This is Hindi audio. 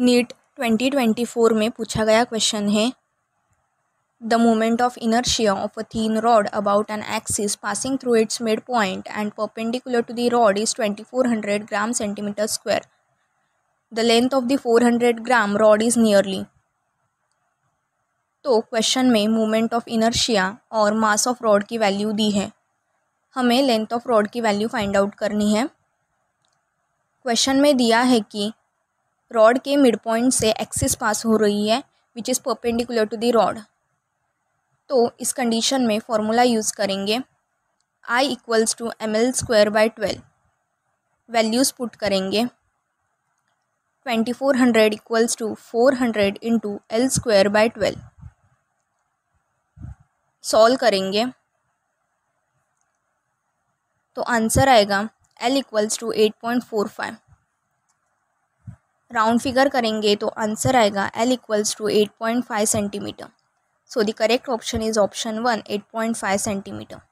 नीट 2024 में पूछा गया क्वेश्चन है, the moment of inertia of a thin rod about an axis passing through its mid point and perpendicular to the rod is 2400 gram centimetre square. The length of the 400 gram rod is nearly. तो क्वेश्चन में मोमेंट ऑफ इनर्शिया और मास ऑफ रॉड की वैल्यू दी है. हमें लेंथ ऑफ रॉड की वैल्यू फाइंड आउट करनी है. क्वेश्चन में दिया है कि रॉड के मिड पॉइंट से एक्सिस पास हो रही है which is perpendicular to the rod. तो इस कंडीशन में फॉर्मूला यूज़ करेंगे I = mL² / 12. वैल्यूज़ पुट करेंगे. 2400 = 400 × L² / 12. सॉल्व करेंगे तो आंसर आएगा L = 8.45. राउंड फिगर करेंगे तो आंसर आएगा L = 8.5 centimetre. So the correct option is option 1, 8.5 centimeter.